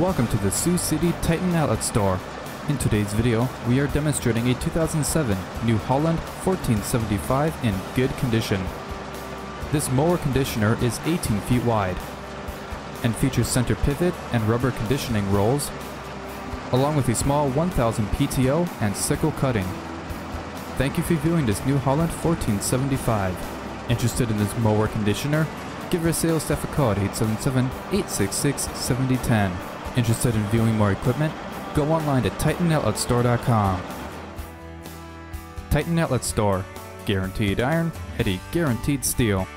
Welcome to the Sioux City Titan Outlet Store. In today's video, we are demonstrating a 2007 New Holland 1475 in good condition. This mower conditioner is 18 feet wide and features center pivot and rubber conditioning rolls, along with a small 1000 PTO and sickle cutting. Thank you for viewing this New Holland 1475. Interested in this mower conditioner? Give our sales staff a call at 877-866-7010. Interested in viewing more equipment? Go online to TitanOutletStore.com. Titan Outlet Store. Guaranteed iron at a guaranteed steel.